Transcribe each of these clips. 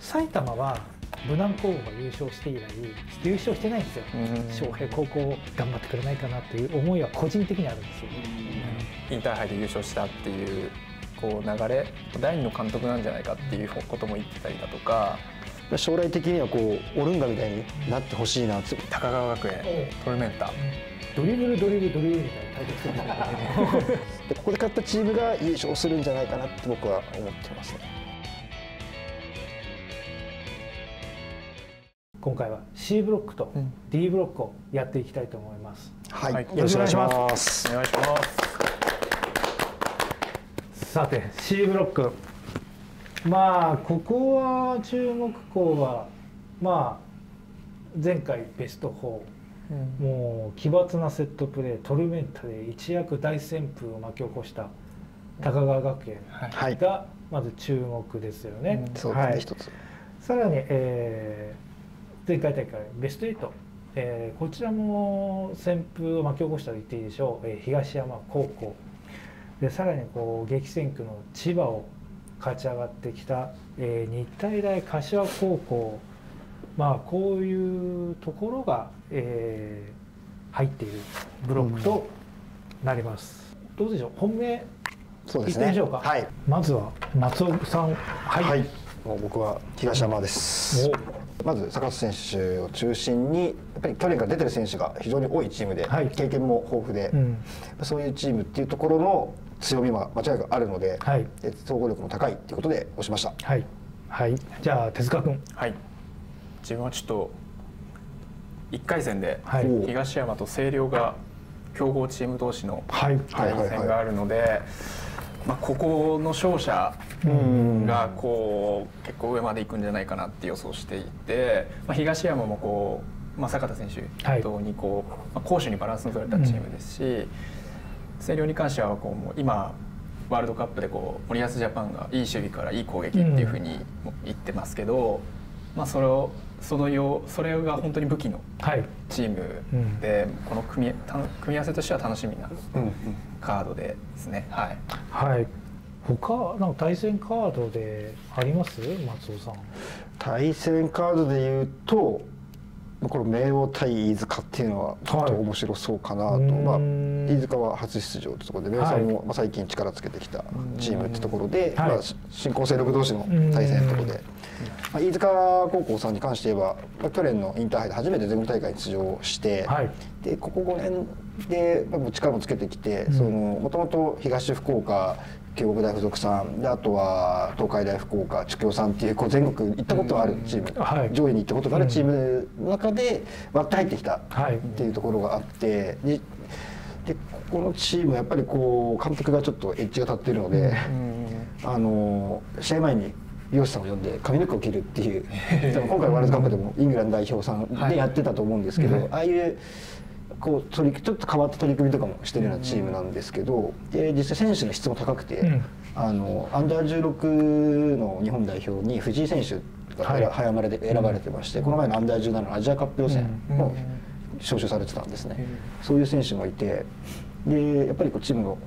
埼玉は武南高校が優勝して以来優勝してないんですよ。昌平高校頑張ってくれないかなっていう思いは個人的にあるんですよ。インターハイで優勝したっていうこう流れ、第二の監督なんじゃないかっていうことも言ってたりだとか、将来的にはこうオルンガみたいになってほしいな。高川学園、トルメンタ、ドリブルドリブルドリブルみたいな対決でここで勝ったチームが優勝するんじゃないかなって僕は思ってますね。今回は C ブロックと D ブロックをやっていきたいと思います。はい、よろしくお願いします。お願いします。さて C ブロック、まあここは注目校はまあ前回ベスト4、もう奇抜なセットプレー、トルメンタで一躍大旋風を巻き起こした高川学園がまず注目ですよね。そうですね。さらに前回大会ベスト8、こちらも旋風を巻き起こしたと言っていいでしょう、東山高校で、さらにこう激戦区の千葉を勝ち上がってきた、日体大柏高校、まあ、こういうところが、入っているブロックとなります。どうでしょう、本命いってみましょうか。はい、まずは松尾さん、はい、はい、もう僕は東山です。まず坂津選手を中心にやっぱり去年から出てる選手が非常に多いチームで、はい、経験も豊富で、うん、そういうチームっていうところの強みは間違いなくあるので、はい、総合力も高いということで押しました。はい、はい、じゃあ手塚君。はい、自分はちょっと1回戦で東山と星稜が強豪チーム同士の対戦があるので、まあここの勝者がこう結構上まで行くんじゃないかなって予想していて、まあ、東山もこう、まあ、坂田選手にこう、まあ、攻守にバランスの取れたチームですし、星稜に関してはこうもう今ワールドカップでこう森保ジャパンがいい守備からいい攻撃っていうふうに言ってますけど、まあ、それが本当に武器のチームで、はい、この組み合わせとしては楽しみなカードでですね。はい、はい、他なんか対戦カードであります松尾さん。対戦カードでいうとこの明桜対飯塚っていうのはちょっと面白そうかなと、はい、まあ、飯塚は初出場ってところで明桜も最近力つけてきたチームってところで、はい、まあ、新興勢力同士の対戦ってところで、まあ、飯塚高校さんに関して言えば、まあ、去年のインターハイで初めて全国大会に出場して、はい、でここ5年で、まあ、力もつけてきて、もともと東福岡京北大附属さんで、あとは東海大福岡中京さんっていう、こう全国行ったことがあるチーム、はい、上位に行ったことがあるチームの中で割って入ってきたっていうところがあって、はい、でここのチームやっぱりこう監督がちょっとエッジが立っているので、試合前に美容師さんを呼んで髪の毛を切るっていう今回ワールドカップでもイングランド代表さんでやってたと思うんですけど、はい、ああいうこうちょっと変わった取り組みとかもしてるようなチームなんですけど、実際選手の質も高くて、アンダー16の日本代表に藤井選手が、はい、早まれで選ばれてまして、この前のアンダー17のアジアカップ予選も招集されてたんですね。そういう選手もいて、でやっぱりこうチームの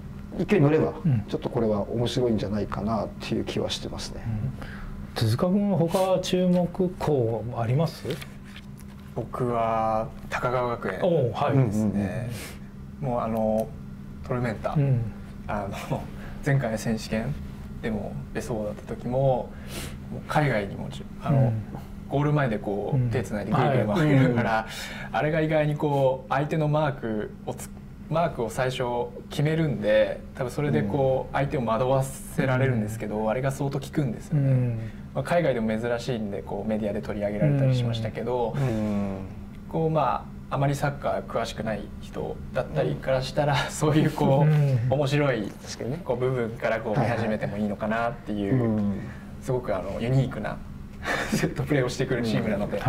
勢いに乗れば、ちょっとこれは面白いんじゃないかなっていう気はしてますね。手塚君は他注目校あります？僕は高川学園ですね。もうトルメンタ、前回の選手権でもベスト4だった時も海外にもゴール前でこう手つないでグイグイ回りながら、あれが意外にこう相手のマークを最初決めるんで、多分それでこう相手を惑わせられるんですけど、あれが相当効くんですよね。まあ海外でも珍しいんでこうメディアで取り上げられたりしましたけど、こうまああまりサッカー詳しくない人だったりからしたら、そういうこう面白いこう部分からこう見始めてもいいのかなっていう、すごくユニークなセットプレーをしてくるチームなので、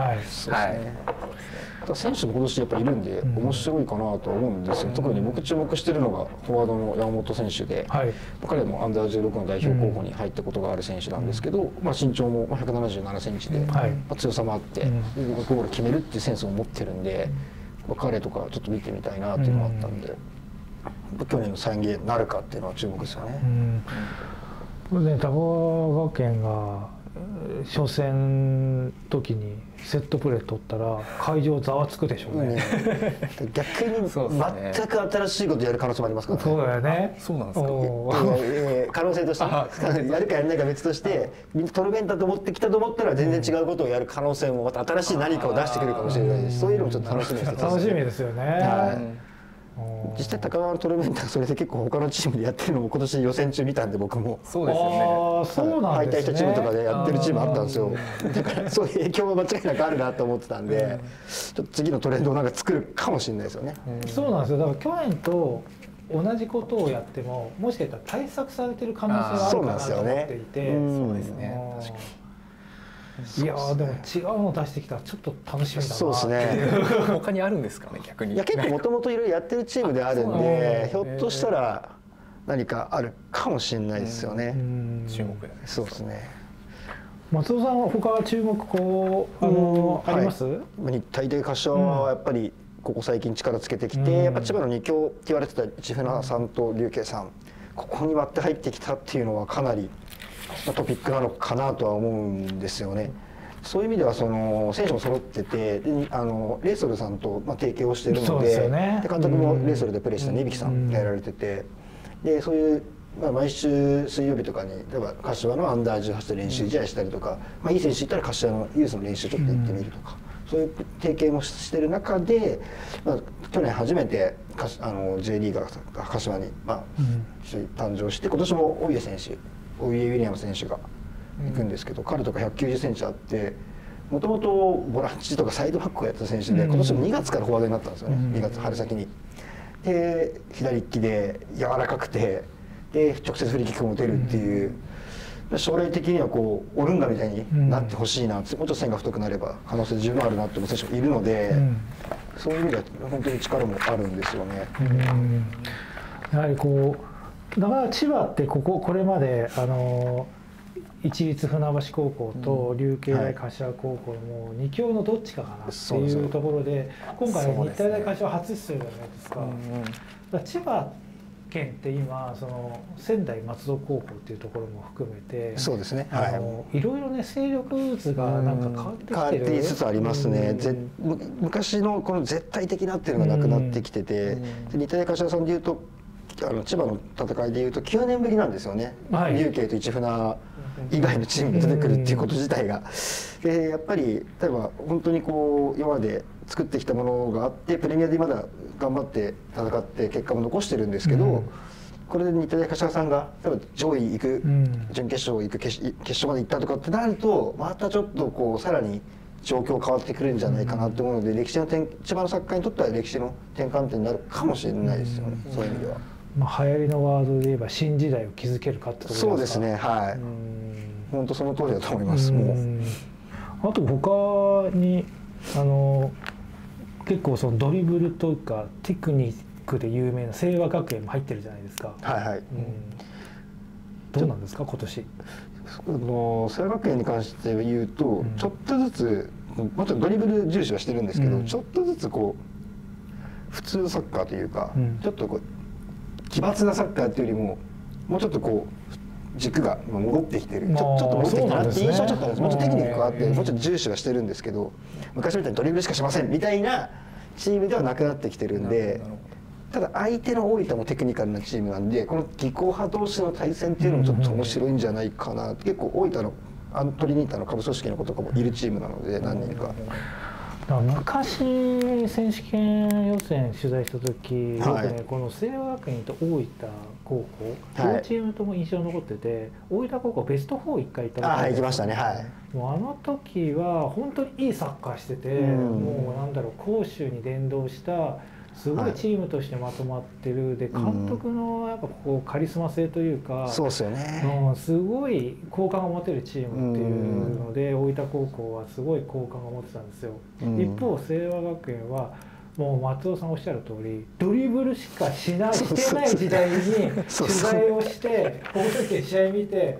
選手も今年やっぱいるんで面白いかなとは思うんですよ。特に僕注目してるのがフォワードの山本選手で、はい、彼もアンダー16の代表候補に入ったことがある選手なんですけど、まあ、身長も177センチで、はい、強さもあって、ゴール決めるっていうセンスを持ってるんで、彼とかちょっと見てみたいなっていうのがあったんで、去年の3ゲームなるかっていうのは注目ですよね。これね、高川学園が初戦の時にセットプレー取ったら会場ざわつくでしょうね。逆に全く新しいことやる可能性もありますからね。そうだよね。そうなんですか。可能性としてやるかやらないか別としてトルメンタと思ってきたと思ったら全然違うことをやる可能性もまた新しい何かを出してくるかもしれないです。そういうのもちょっと楽しみです。楽しみですよね。実際高川のトルメンタがそれで結構他のチームでやってるのも今年予選中見たんで僕も。そうですよね。敗退したチームとかでやってるチームあったんですよ。だからそういう影響は間違いなくあるなと思ってたんで、ちょっと次のトレンドをなんか作るかもしれないですよね。そうなんですよ。だから去年と同じことをやってももしかしたら対策されてる可能性があるかなと思っていて、そうですね。確かに。いやでも違うの出してきたらちょっと楽しみだな。そうですね。他にあるんですかね逆に。いや結構もともといろいろやってるチームであるんでひょっとしたら何かあるかもしれないですよね。注目ですね。そうですね。松尾さんは他は注目こうあります？日体大柏はやっぱりここ最近力つけてきて、やっぱ千葉の2強って言われてた千船さんと龍慶さん、ここに割って入ってきたっていうのはかなりトピックなのかなとは思うんですよね。そういう意味ではその選手も揃っててレイソルさんと提携をしているの で、ね、で監督もレイソルでプレーした根引さんがやられてて、でそういう、毎週水曜日とかに例えば柏のアンダー18で練習試合したりとか、いい選手いたら柏のユースの練習ちょっと行ってみるとか、そういう提携もしてる中で、去年初めてJ リーガーが柏に、誕生して今年も大家選手ウィリアム選手が行くんですけど、彼とか190センチあってもともとボランチとかサイドバックをやった選手で、今年も2月からフォワードになったんですよね。2月春先にで左利きで柔らかくてで直接フリーキックも打てるっていう、将来的にはこうオルンガみたいになってほしいなって、もうちょっと線が太くなれば可能性十分あるなって思う選手もいるので、そういう意味では本当に力もあるんですよね。やはりこうだから千葉ってこれまで市立船橋高校と龍慶大柏高校の2強のどっちかかなっていうところで、今回日体大柏初出場じゃないですか。だ千葉県って今その仙台松戸高校っていうところも含めて、そうですね、いろいろね勢力図がなんか変わってきつつありますね。昔のこの絶対的なっていうのがなくなってきてて、日体大柏さんでいうと千葉の戦いでいうと9年ぶりなんですよね、龍慶と市船以外のチームが出てくるっていうこと自体が、やっぱり例えば本当にこう今まで作ってきたものがあってプレミアでまだ頑張って戦って結果も残してるんですけど、これで日体大柏さんが例えば上位行く、準決勝行く決勝まで行ったとかってなると、またちょっとこうさらに状況変わってくるんじゃないかなと思うので、千葉のサッカーにとっては歴史の転換点になるかもしれないですよね、そういう意味では。流行りのワードで言えば新時代を築けるかってところですか。そうですね、はい。本当その通りだと思います。もうあと他に結構そのドリブルとかテクニックで有名な聖和学園も入ってるじゃないですか。はいはい。どうなんですか今年。聖和学園に関して言うと、ちょっとずつもちろんドリブル重視はしてるんですけど、ちょっとずつこう普通サッカーというか、ちょっとこう奇抜なサッカーというよりも、もうちょっとこう軸が戻ってきてる、ちょっと戻ってきたなって印象はちょっとあるんです。もうちょっとテクニックがあってもうちょっと重視はしてるんですけど、昔みたいにドリブルしかしませんみたいなチームではなくなってきてるんで、ただ相手の大分もテクニカルなチームなんで、この技巧派同士の対戦っていうのもちょっと面白いんじゃないかな。結構大分のアントリニータの下部組織の子とかもいるチームなので、何人か。昔選手権予選取材した時、この聖和学院と大分高校、両チームとも印象に残ってて、大分高校ベスト4を1回行ったんですけど、もうあの時は本当にいいサッカーしてて、もうなんだろう、攻守に連動したすごいチームとしてまとまってる。で監督のやっぱこうカリスマ性というか、そうですよね、すごい好感を持てるチームっていうので、大分高校はすごい好感を持ってたんですよ。一方聖和学園はもう松尾さんおっしゃる通り、ドリブルしかしてない時代に取材をして、この時の試合見て、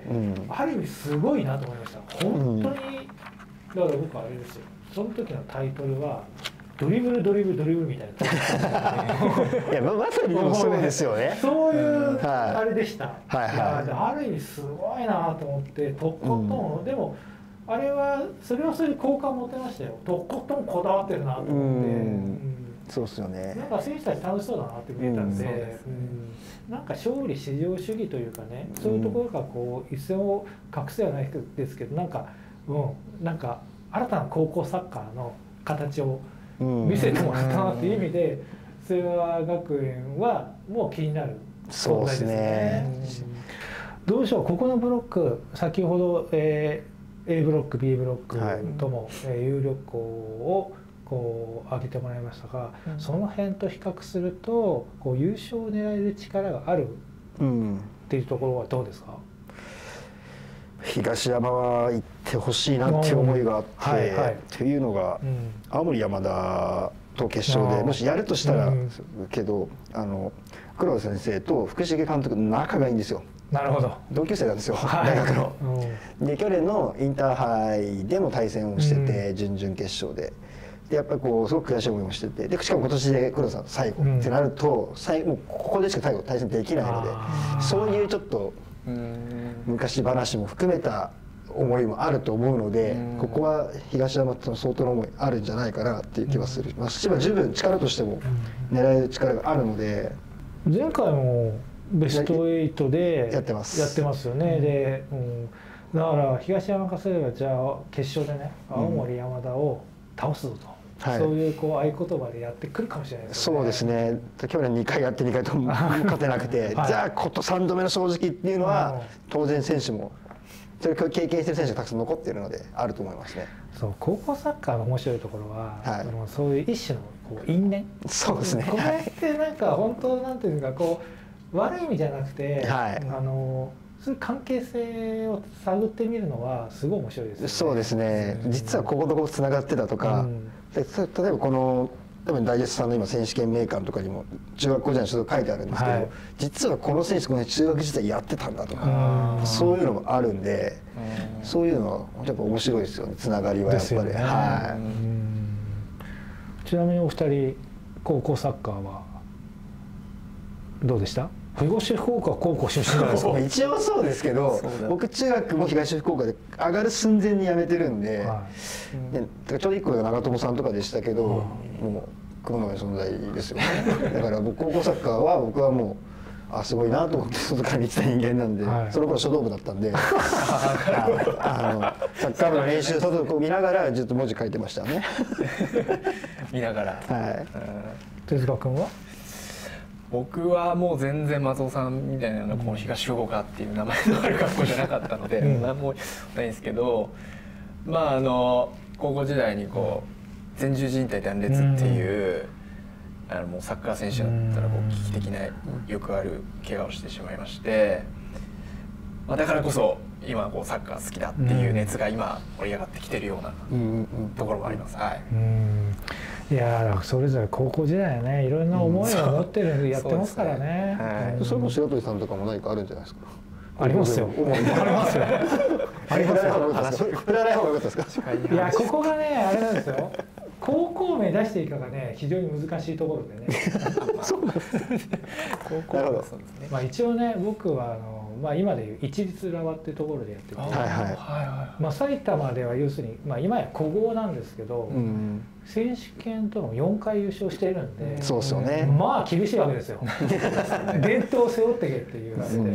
ある意味すごいなと思いました。本当にだから僕はあれですよ、その時のタイトルはドリブルみたいな。いやまさにでもそうですよね。そういうあれでした。ある意味すごいなと思ってとことんでもあれはそれはそれで好感持てましたよ。とことんこだわってるなと思って。そうですよね。なんか選手たち楽しそうだなって見えたんで、なんか勝利至上主義というかね、そういうところがこう一線を隠せはないですけど、なんかなんか新たな高校サッカーの形を見せてもらったなっていう意味で、聖和学園はもう気になる存在ですね。どうでしょう、ここのブロック、先ほど A ブロック B ブロックとも有力校をこう挙げてもらいましたが、その辺と比較するとこう優勝を狙える力があるっていうところはどうですか？東山は行ってほしいなっていう思いがあって、というのが、青森山田と決勝でもしやるとしたら、けど黒田先生と福重監督の仲がいいんですよ。なるほど。同級生なんですよ、大学の。で去年のインターハイでも対戦をしてて、準々決勝で。やっぱりこうすごく悔しい思いもしてて、でしかも今年で黒田さん最後ってなると、もうここでしか最後対戦できないので、そういうちょっと昔話も含めた思いもあると思うので、ここは東山との相当の思いあるんじゃないかなっていう気はする。まあ十分力としても狙える力があるので、前回もベスト8でやってますよね。で、だから東山がすればじゃあ決勝でね、青森山田を倒すぞと。そういうこう合言葉でやってくるかもしれないですね。そうですね。去年2回やって2回とも勝てなくて、じゃあこと3度目の正直っていうのは当然選手もそれを経験してる選手がたくさん残っているのであると思いますね。そう高校サッカーの面白いところは、そういう一種のこう因縁。そうですね。これってなんか本当なんていうかこう悪い意味じゃなくて、そういう関係性を探ってみるのはすごい面白いですね。そうですね。実はこことここつながってたとか。例えばこの多分ダイジェストさんの今選手権名鑑とかにも中学校時代の書いてあるんですけど、実はこの選手この中学時代やってたんだとか、そういうのもあるんで、そういうのはやっぱ面白いですよね、つながりはやっぱり、ね、ちなみにお二人高校サッカーはどうでした？東福岡高校出身じゃないですか。一応そうですけど、僕中学も東福岡で上がる寸前に辞めてるんで、ちょうど1個が長友さんとかでしたけど、もう雲の上の存在ですよね。だから僕高校サッカーは僕はもうすごいなと思って外から見てた人間なんで、その頃書道部だったんで、サッカー部の練習外を見ながらずっと文字書いてましたね。見ながら。手塚君は？僕はもう全然松尾さんみたいなこの東福岡っていう名前のある学校じゃなかったので何もないんですけど、まあ高校時代にこう前十字靭帯断裂っていうもうサッカー選手だったらこう危機的なよくある怪我をしてしまいまして、まあだからこそ今こうサッカー好きだっていう熱が今盛り上がってきてるようなところもあります。いやそれぞれ高校時代はね、いろんな思いを持ってるやってますからね。それも白鳥さんとかも何かあるんじゃないですか？ありますよ。ありますよ。振らない方が良かったですか？いやここがねあれなんですよ。高校名出していいかがね非常に難しいところでね。そうなんです。高校名ですね。まあ一応ね僕はまあ今でいう市立浦和っていうところでやってて、まあ埼玉では要するにまあ今や古豪なんですけど、選手権との4回優勝しているんで、そうですよね。まあ厳しいわけですよ。伝統を背負ってけっていうわけで。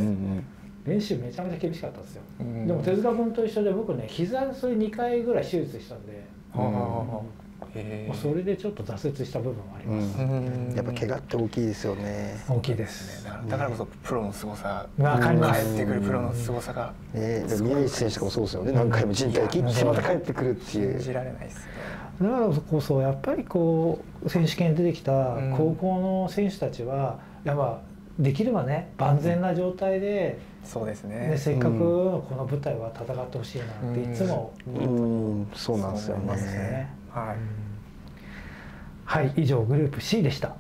練習めちゃめちゃ厳しかったですよ。でも手塚君と一緒で僕ね膝それ2回ぐらい手術したんで、それでちょっと挫折した部分はあります。やっぱ怪我って大きいですよね。大きいですね。だからこそプロの凄さ、帰ってくるプロの凄さが。宮市選手とかもそうですよね。何回も人体切ってまた帰ってくるっていう。信じられないです。だからこそやっぱりこう選手権に出てきた高校の選手たちはやっぱできればね万全な状態で。そうですね。せっかくこの舞台は戦ってほしいなっていつも。そうなんですよね。はい、以上グループ C でした。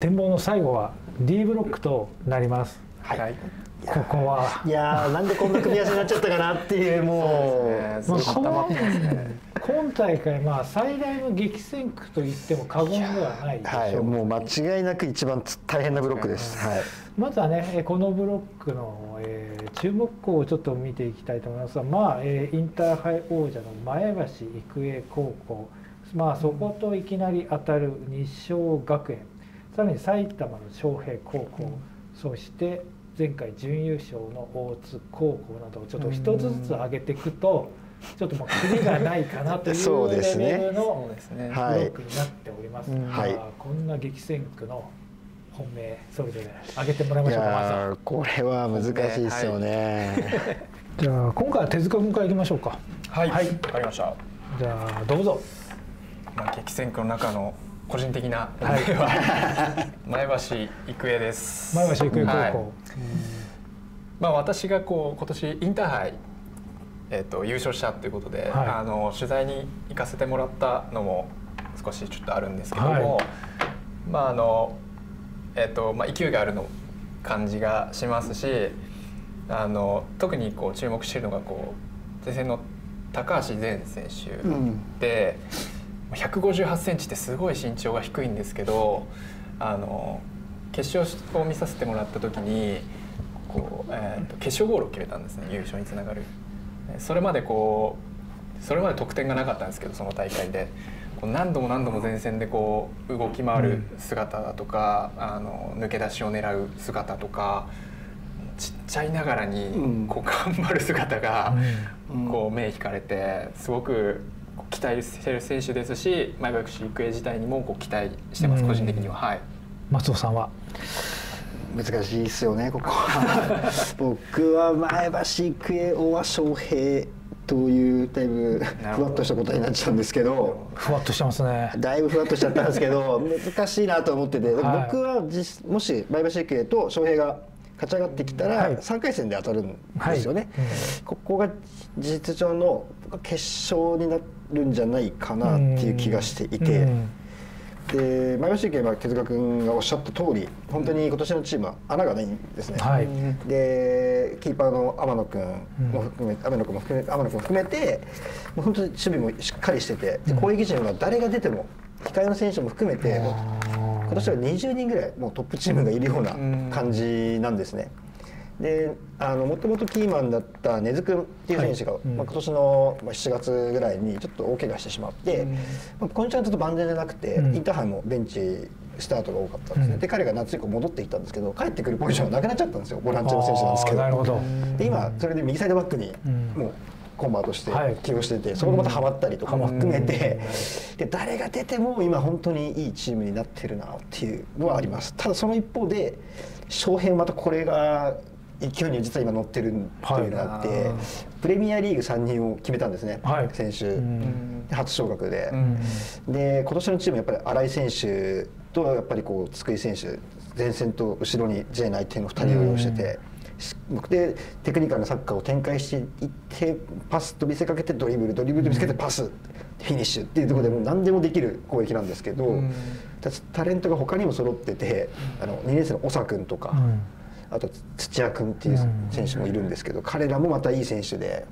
展望の最後は D ブロックとなります。はい。ここは。いやー、なんでこんな組み合わせになっちゃったかなっていう、もう今大会、まあ最大の激戦区と言っても過言ではないでしょう。はい、もう間違いなく一番大変なブロックです。はい、まずはね、このブロックの、注目校をちょっと見ていきたいと思いますが、まあ、インターハイ王者の前橋育英高校、まあ、そこといきなり当たる日商学園、さらに埼玉の昌平高校、そして前回準優勝の大津高校などをちょっと一つずつ上げていくと、ちょっともうキリがないかなというレベルのブロックになっておりますが、こんな激戦区の本命、それぞれ上げてもらいましょうか。これは難しいですよね。じゃあ今回は手塚君からいきましょうか。はい、わかりました。じゃあどうぞ。まあ激戦区の中の個人的な思いは前橋育英です。前橋育英高校。まあ私がこう今年インターハイ優勝したということで、あの取材に行かせてもらったのも少しちょっとあるんですけども、まああのまあ勢いがあるの感じがしますし、あの特にこう注目しているのがこう前線の高橋善選手で。うん、158センチってすごい身長が低いんですけど、あの決勝を見させてもらった時にこう、決勝ゴールを決めたんですね。優勝につながる、それまで得点がなかったんですけど、その大会でこう何度も前線でこう動き回る姿だとか、あの抜け出しを狙う姿とか、ちっちゃいながらにこう頑張る姿がこう目惹かれて、すごく期待してる選手ですし、前橋育英自体にもこう期待してます、個人的には。はい、松尾さんは難しいですよね、ここは。僕は前橋育英、大和翔平というだいぶふわっとした答えになっちゃうんですけど、ふわっとしてますね。だいぶふわっとしちゃったんですけど難しいなと思ってて、僕はもし前橋育英と翔平が勝ち上がってきたら3回戦で当たるんですよね。ここが事実上の決勝になるんじゃないかなっていう気がしていて、で前橋育英は手塚君がおっしゃった通り、本当に今年のチームは穴がないんですね。はい、でキーパーの天野君も含めてもう本当に守備もしっかりしてて、攻撃陣は誰が出ても控えの選手も含めて、今年は20人ぐらいもうトップチームがいるような感じなんですね。でもともとキーマンだった根津君っていう選手が、まあ、今年の7月ぐらいにちょっと大怪我してしまって、今年はちょっと万全じゃなくて、インターハイもベンチスタートが多かったんですね。で彼が夏以降戻ってきたんですけど、帰ってくるポジションがなくなっちゃったんですよ、ボランチの選手なんですけど。なるほど。で今それで右サイドバックにもうコンバートして起用してて、そこがまたハマったりとかも含めて、で誰が出ても今本当にいいチームになってるなっていうのはあります。ただその一方で翔平、またこれが勢いに実は今乗ってるというのがあって、プレミアリーグ参入を決めたんですね、先週、初昇格で。で今年のチームやっぱり新井選手とやっぱりこう津久井選手、前線と後ろに J 内定の2人を用してて、でテクニカルなサッカーを展開していって、パスと見せかけてドリブル、ドリブルと見せかけてパス、フィニッシュっていうところでもう何でもできる攻撃なんですけど、タレントが他にも揃ってて、あの2年生の長君とか。あと土屋君っていう選手もいるんですけど、彼らもまたいい選手で、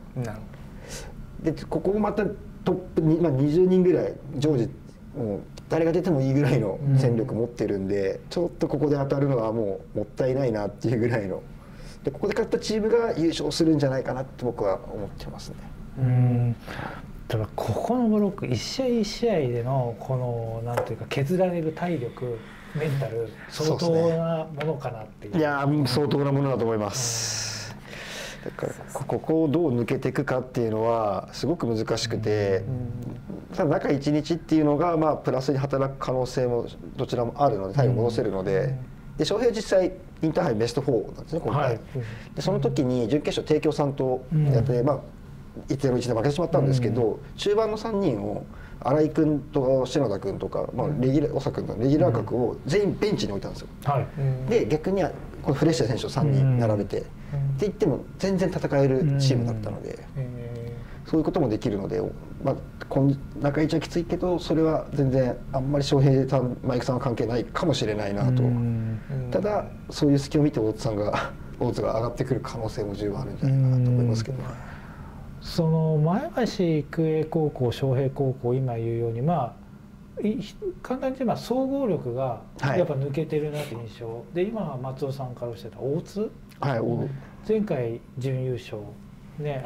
ここもまたトップに、まあ、20人ぐらい常時もう誰が出てもいいぐらいの戦力持ってるんで、ちょっとここで当たるのはもうもったいないなっていうぐらいので、ここで勝ったチームが優勝するんじゃないかなって僕は思ってますね。ただここのブロック一試合一試合でのこのなんていうか削られる体力、メンタル、相当なものかなっていう。いや相当なものだと思います。だからここをどう抜けていくかっていうのはすごく難しくて、ただ中1日っていうのがまあプラスに働く可能性もどちらもあるので、体温戻せるので、翔平実際インターハイベスト4なんですね今回、でその時に準決勝帝京さんとやって、まあ1対1で負けてしまったんですけど、中盤の3人を新井君と篠田君とか、まあ、長田君のレギュラー格を全員ベンチに置いたんですよ。で逆にこのフレッシュ選手を3人並べて、って言っても全然戦えるチームだったので、そういうこともできるので、まあ、中1はきついけど、それは全然あんまり翔平さん、マイクさんは関係ないかもしれないなと。ただそういう隙を見て大津さんが大津が上がってくる可能性も十分あるんじゃないかなと思いますけど、その前橋育英高校、昌平高校、今言うように、まあ簡単に言えば総合力がやっぱ抜けてるなという印象、はい、で今松尾さんからおっしゃった大津、はい、前回準優勝ね、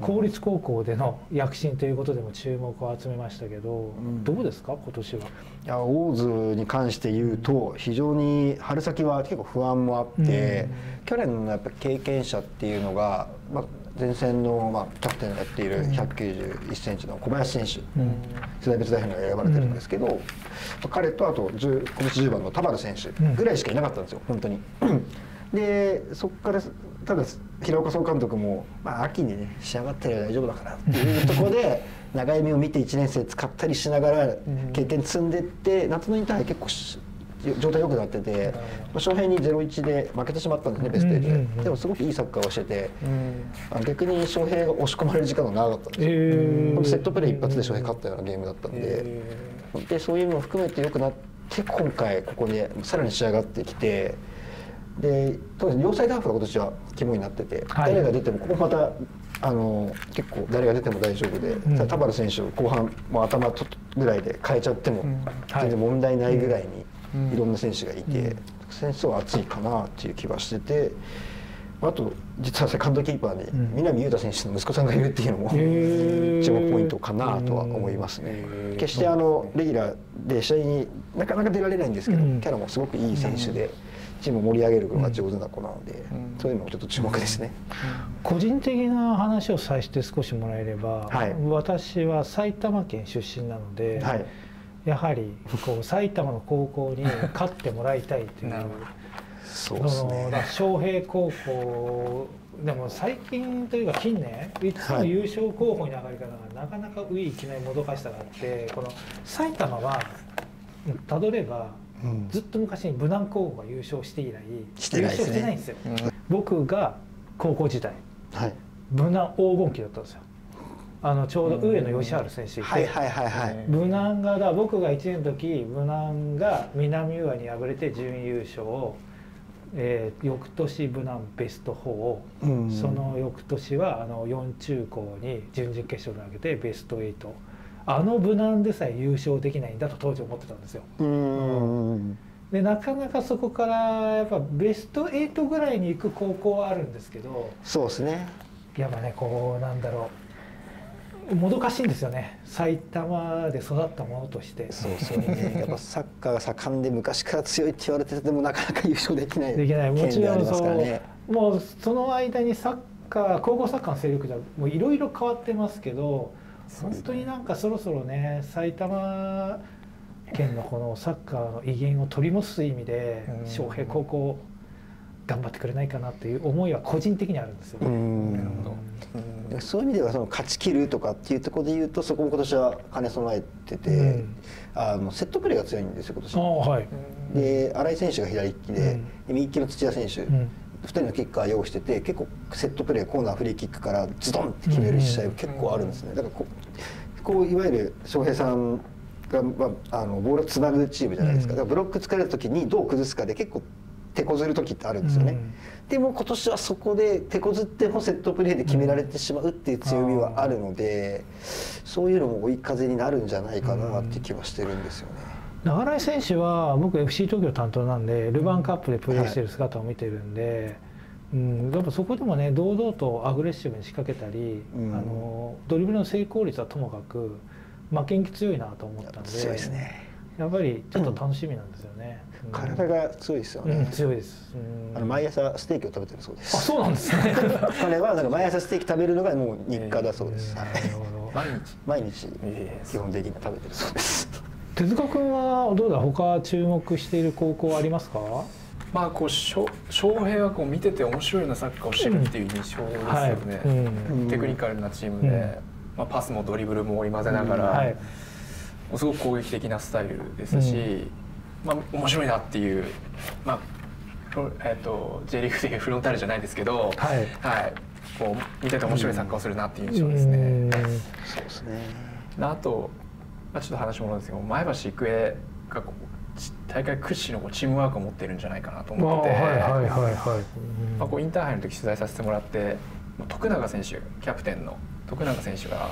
公立高校での躍進ということでも注目を集めましたけど、うん、どうですか今年は。いや、大津に関して言うと非常に春先は結構不安もあって、うん、去年のやっぱ経験者っていうのが、まあ、前線の、まあ、キャプテンがやっている191センチの小林選手、世代別代表に選ばれてるんですけど、うん、彼とあと今年10番の田原選手ぐらいしかいなかったんですよ、本当に。でそこからただ平岡総監督も、まあ、秋にね仕上がってれば大丈夫だからっていうところで長い目を見て1年生使ったりしながら経験積んでって、夏のインターハイ結構状態良くなってて、昌平に 0-1 で負けてしまったんですね、ベスト8で。でもすごくいいサッカーをしてて、逆に昌平が押し込まれる時間が長かったんですよ。セットプレー一発で昌平勝ったようなゲームだったんで、でそういうのも含めて良くなって、今回ここでさらに仕上がってきて。で両サイドハーフが今年は肝になってて、はい、誰が出てもここまた結構誰が出ても大丈夫で、うん、田原選手後半も頭ぐらいで変えちゃっても全然問題ないぐらいにいろんな選手がいて、選手は熱いかなっていう気はしてて、あと実はセカンドキーパーで南雄太選手の息子さんがいるっていうのも注目ポイントかなとは思いますね。決してレギュラーで試合になかなか出られないんですけど、キャラもすごくいい選手で。チームを盛り上げるのが上手な子なので、そういうのもちょっと注目ですね。個人的な話をさせて少しもらえれば、はい、私は埼玉県出身なので、はい、やはりこう埼玉の高校に勝ってもらいたいというそうですね。昌平高校でも最近というか近年いつも優勝候補に上がり方がなかなか上いきなりもどかしさがあって、この埼玉はたどればずっと昔に武南高校が優勝して以来優勝してないんですよ。僕が高校時代、武南黄金期だったんですよ。ちょうど上野義晴選手いて、武南が僕が1年の時武南が南浦和に敗れて準優勝、翌年武南ベスト4、その翌年は4中高に準々決勝で上げてベスト8。無難でさえ優勝できないんだと当時思ってたんですよ。でなかなかそこからやっぱベスト8ぐらいに行く高校はあるんですけど、そうですね、やっぱねこうなんだろう、もどかしいんですよね、埼玉で育ったものとして。そうそうねやっぱサッカーが盛んで昔から強いって言われててもなかなか優勝できないもちろんそう、もうその間にサッカー高校サッカーの勢力じゃもういろいろ変わってますけど。本当になんかそろそろね埼玉県のこのサッカーの威厳を取り戻す意味で昌平高校頑張ってくれないかなっていう思いは個人的にあるんですよ。そういう意味ではその勝ち切るとかっていうところで言うと、そこも今年は兼ね備えてて、セットプレーが強いんですよ今年。はい、で新井選手が左利きで、右利きの土屋選手、2人のキッカー用意してて、結構セットプレー、コーナー、フリーキックからズドンって決める試合結構あるんですね。だからいわゆる昌平さんが、ボールをつなぐチームじゃないですか。だからブロック疲れた時にどう崩すかで結構手こずる時ってあるんですよね。でも今年はそこで手こずってもセットプレーで決められてしまうっていう強みはあるので、そういうのも追い風になるんじゃないかなって気はしてるんですよね。新井選手は僕 FC 東京担当なんでルヴァンカップでプレーしている姿を見てるんで、やっぱそこでもね堂々とアグレッシブに仕掛けたり、ドリブルの成功率はともかく負けん気強いなと思ったんで、強いですね。やっぱりちょっと楽しみなんですよね。体が強いですよね。強いです。毎朝ステーキを食べてるそうです。あ、そうなんですね。彼はなんか毎朝ステーキ食べるのがもう日課だそうです。毎日基本的に食べてるそうです。手塚君はどうだ、他注目している高校ありますか？まあこう昌平はこう見てて面白いなサッカーを知るっていう印象ですよね。テクニカルなチームで、まあパスもドリブルも織り交ぜながら、すごく攻撃的なスタイルですし、まあ面白いなっていう、まあJ リーグでいうフロンターレじゃないですけど、こう見てて面白いサッカーをするなっていう印象ですね。そうですね。あとちょっと話もあるんですけど、前橋育英が大会屈指のチームワークを持っているんじゃないかなと思ってて、インターハイの時取材させてもらって、徳永選手、キャプテンの徳永選手が、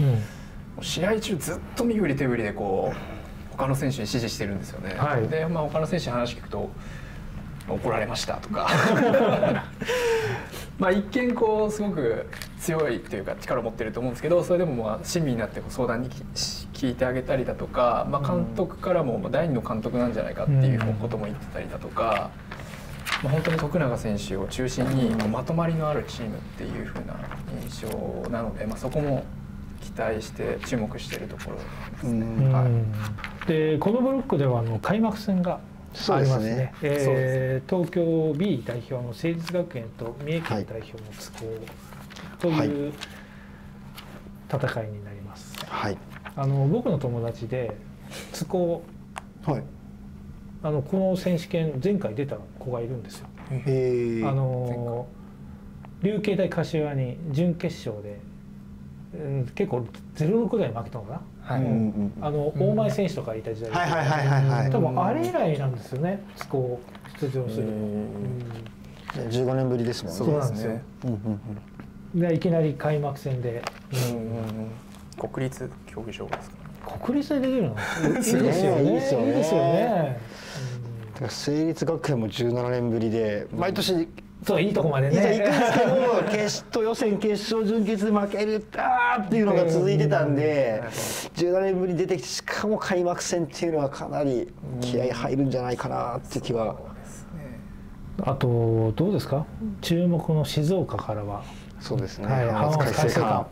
うん、試合中ずっと右振り手振りでこう他の選手に指示してるんですよね。はい、で、他の選手に話聞くと怒られましたとか一見こうすごく強いというか力を持ってると思うんですけど、それでも親身になって相談に聞いてあげたりだとか、監督からも第二の監督なんじゃないかっていうことも言ってたりだとか、本当に徳永選手を中心にまとまりのあるチームっていうふうな印象なので、そこも期待して注目しているところですね。はい、でこのブロックでは開幕戦がありますね。東京 B 代表の成立学園と三重県代表の津工という戦いになります。はい、僕の友達で津工、はい、この選手権前回出た子がいるんですよ。琉慶大柏に準決勝で、結構0-6ぐらい負けたのかな。大前選手とかいた時代で、多分あれ以来なんですよね、津工出場する15年ぶりですもんね。そうなんですよ。でいきなり開幕戦で国立競技場ですか。国立で出るのいいですよね。いいですよね。成立学園も17年ぶりで、毎年そういいとこまでね行くんですけど、決勝予選決勝準決で負けるっていうのが続いてたんで、17年ぶりに出てきて、しかも開幕戦っていうのはかなり気合入るんじゃないかなっていう気は。あとどうですか、注目の静岡からは。そうですね、浜松開誠館。開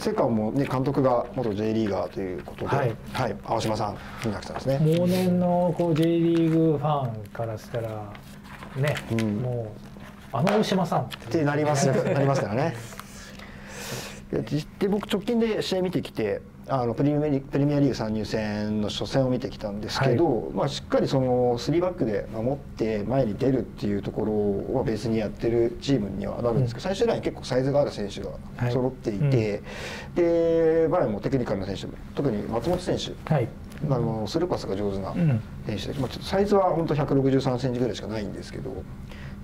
誠館もね、監督が元 J リーガーということで、青島さん、文学さんですね。往年のJ リーグファンからしたらね、もう青島さんってなりますからね。で僕直近で試合見てきて、プレミアリーグ参入戦の初戦を見てきたんですけど、しっかりその3バックで守って前に出るっていうところはベースにやってるチームにはなるんですけど、最終ライン結構サイズがある選手が揃っていて、で前もテクニカルな選手、特に松本選手、スルーパスが上手な選手で、ちょっとサイズは本当163センチぐらいしかないんですけど、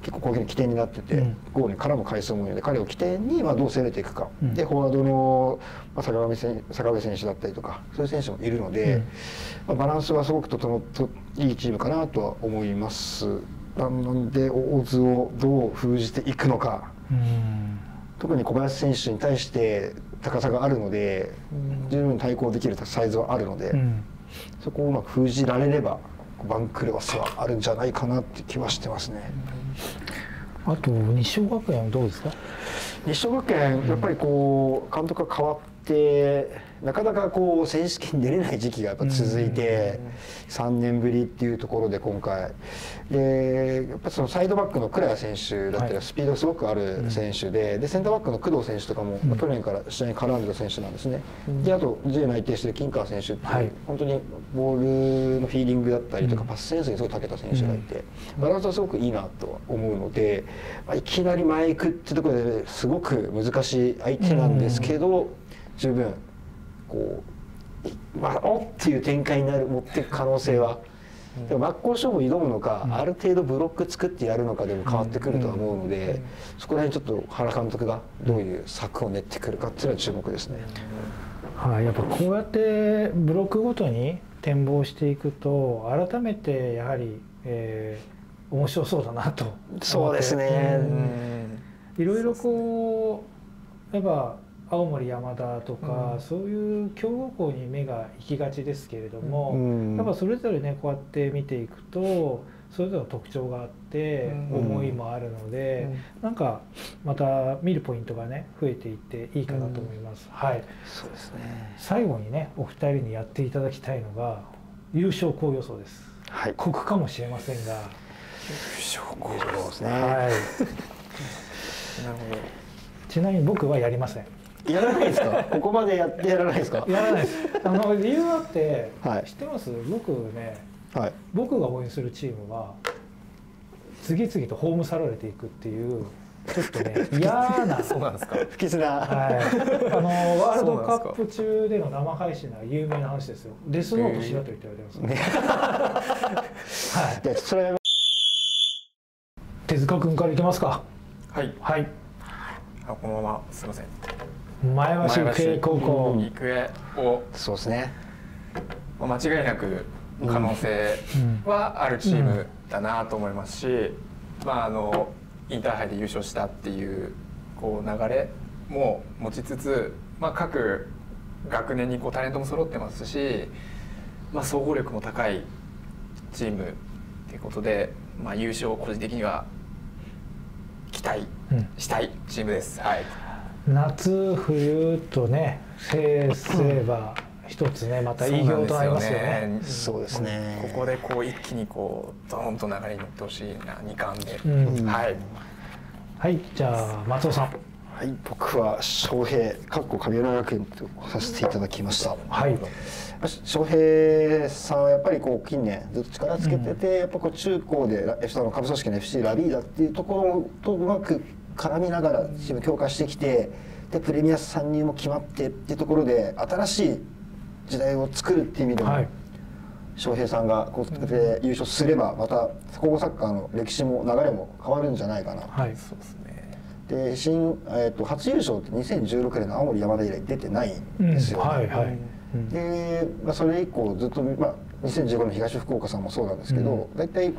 結構攻撃の起点になってて、ゴールに絡む回数も多いので、彼を起点にどう攻めていくか、でフォワードの坂上選手だったりとか、そういう選手もいるので、バランスはすごくいいチームかなとは思います。なので大津をどう封じていくのか、特に小林選手に対して高さがあるので、十分に対抗できるサイズはあるので、そこをうまく封じられれば番狂わせはあるんじゃないかなって気はしてますね。あと西尾学園どうですか。西尾学園、やっぱり監督が変わってなかなか選手権に出れない時期がやっぱ続いて、3年ぶりっていうところで、今回でやっぱそのサイドバックの倉谷選手だったり、スピードすごくある選手で、センターバックの工藤選手とかも去年から試合に絡んでた選手なんですね。であと J 内定してる金川選手っていう、本当にボールのフィーリングだったりとか、パスセンスにすごい長けた選手がいて、バランスはすごくいいなとは思うので、いきなり前行くってところですごく難しい相手なんですけど、十分おっていう展開に持っていく可能性は、でも真っ向勝負に挑むのか、ある程度ブロック作ってやるのかでも変わってくるとは思うので、そこら辺ちょっと原監督がどういう策を練ってくるかっていうのは注目ですね。はい、やっぱこうやってブロックごとに展望していくと、改めてやはり、面白そうだなと。そうですね。いろいろやっぱ青森山田とか、そういう強豪校に目が行きがちですけれども、やっぱそれぞれね、こうやって見ていくとそれぞれの特徴があって、思いもあるので、なんかまた見るポイントがね増えていっていいかなと思います。はい。そうですね。最後にね、お二人にやっていただきたいのが優勝校予想です。はい。国かもしれませんが。優勝校予想ですね。はい。なるほど。ちなみに僕はやりません。やらないですか。ここまでやってやらないですか。やらないです。理由あって、知ってます。僕ね、僕が応援するチームは次々と葬られていくっていうちょっとね嫌な絆、はい、ワールドカップ中での生配信は有名な話ですよ。デスノートしろと言って言われてます、はい、それ手塚君からいけますか。はいはい、このまますいません。前橋育英高校育英をそうですね、間違いなく可能性はあるチームだなと思いますし、まあインターハイで優勝したっていうこう流れも持ちつつ、まあ各学年にこうタレントも揃ってますし、まあ総合力も高いチームっていうことで、まあ優勝を個人的には期待したいチームです。はい。夏冬とね、制せば一つねまた偉業と合いますよね。そうですね。ここでこう一気にこうドーンと流れに乗ってほしいな、二冠で。はい。はい、じゃあ松尾さん。はい、僕は昌平（神村学園）とさせていただきました。はい。昌平さんはやっぱりこう近年ずっと力つけてて、やっぱこう中高で下部組織の FC ラビーダっていうところとうまく絡みながらチーム強化してきて、でプレミア参入も決まってっていうところで新しい時代を作るっていう意味でも、はい、昌平さんがこうで優勝すればまた高校サッカーの歴史も流れも変わるんじゃないかな。はい、そうですね。で初優勝って2016年の青森山田以来出てないんですよね。はいはい。でまあそれ以降ずっとまあ2015年の東福岡さんもそうなんですけど、大体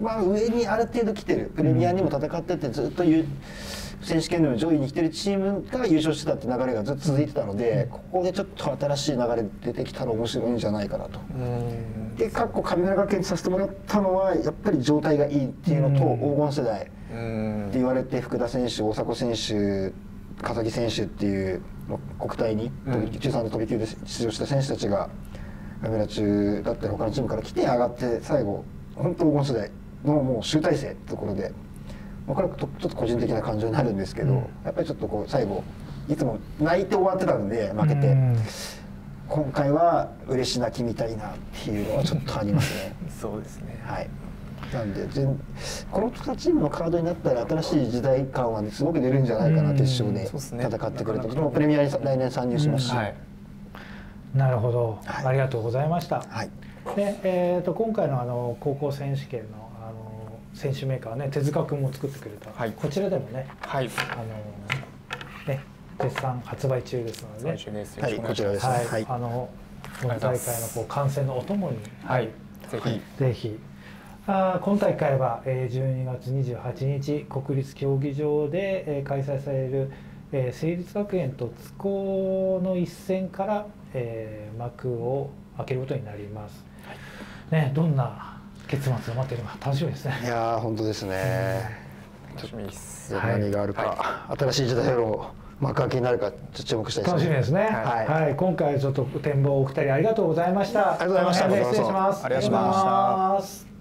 まあ上にある程度来てる、プレミアにも戦っててずっと選手権でも上位に来てるチームが優勝してたって流れがずっと続いてたので、ここでちょっと新しい流れ出てきたら面白いんじゃないかなと。で神村学園にさせてもらったのはやっぱり状態がいいっていうのと、黄金世代って言われて福田選手、大迫選手、笠木選手っていう国体に中3の飛び級で出場した選手たちが神村中だったり他のチームから来て上がって、最後本当黄金世代のもう集大成ってところで。これはちょっと個人的な感情になるんですけど、やっぱりちょっとこう最後いつも泣いて終わってたんで負けて、今回は嬉し泣きみたいなっていうのはちょっとありますね。そうですね。はい。なんでこの2チームのカードになったら新しい時代感は、ね、すごく出るんじゃないかな、決勝で戦ってくれたこともプレミアに来年参入しますし。はい、なるほど、はい、ありがとうございました。はい、で今回の高校選手権の選手メーカーはね、手塚君も作ってくれた、はい、こちらでもね、はい、ね絶賛発売中ですので、ね、はい、こちらです、はい、はい、今大会のこう観戦のお供に、はい、ぜひぜひ、今大会は12月28日国立競技場で開催される成立学園と津工の一戦から幕を開けることになります。ね、どんな結末が待っているのが楽しみですね。いや本当ですね。楽しみです。何があるか、新しい時代の幕開けになるか注目したいですね。楽しみですね。はい。今回ちょっと展望お二人ありがとうございました。ありがとうございました。失礼します。ありがとうございました。